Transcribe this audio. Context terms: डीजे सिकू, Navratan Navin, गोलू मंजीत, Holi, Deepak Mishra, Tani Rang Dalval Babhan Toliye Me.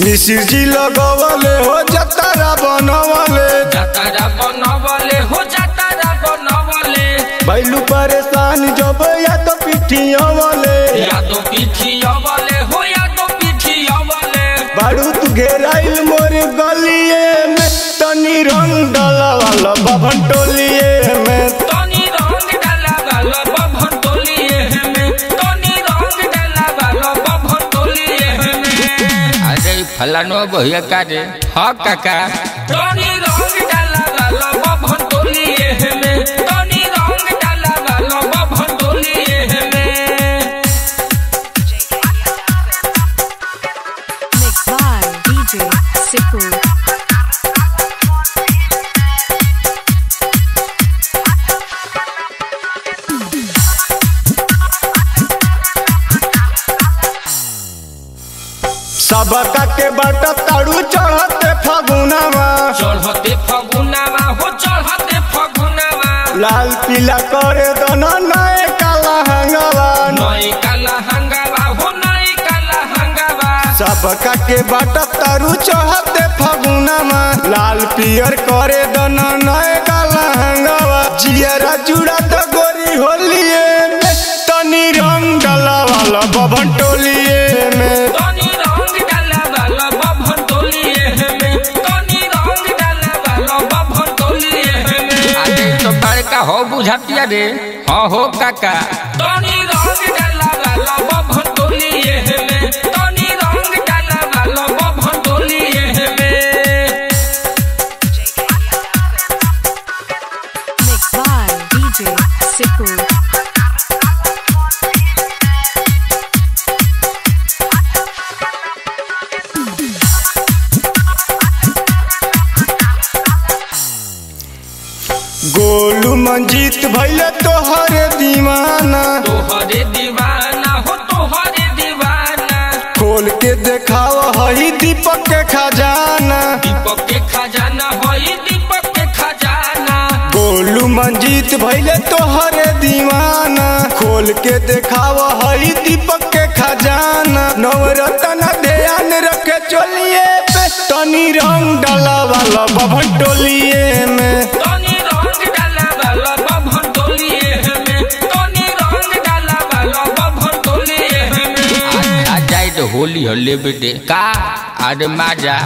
मिश्र जी लगवले हो जतारा बनवले, जतारा बनवले हो जतारा बनवले। बैलू परेशान जब या तो पिठिया वाले, या तो पिठिया वाले हो या तो पिठिया वाले। बारू तू घेराइल मोर गलिए में तनी रंग डाला वाला बभन टोलिए में, तनी रंग डाला वाला बभन टोलिए में, तनी रंग डाला वाला बभन टोलिए में। अरे फलानो भैया का रे ह काका, तनी रंग डाला वाला बभन टोलिए में, तनी रंग डाला वाला बभन टोलिए में। Mix by डीजे सिकू। सबका के बट ताड़ू चढ़ते फगुनावा, चढ़ते फगुनावा हो, चढ़ते फगुनावा। लाल पीला करे दोनों नए काला हंगावा, नए काला हंगावा हो, नए काला हंगावा। सबका के बट ताड़ू चढ़ते फगुनावा, लाल पियर करे दोनों नए काला हंगावा। जियरा जुड़ा तो गोरी होलिए में तनी रंग डाला वाला बभन टोलिए में, हो बुझातिया रे हां हो काका। तनी रंग डाला वाला बभन टोलिए में, तनी रंग डाला वाला बभन टोलिए में। Mix by डीजे सिकू। गोलू मंजीत भैया तोहरे दीवाना, तोहरे दीवाना हो, तोहरे दीवाना। खोल के देखाव हई दीपक के खजाना, दीपक के खजाना हई दीपक के खजाना। गोलू मंजीत भैया तोहरे दीवाना, खोल के देखाव हई दीपक के खजाना। नवरत्न ध्यान रखे चोलिए पे तनी रंग डाला वाला बभन टोलिए में, होली होली बेटे का अरे माजा।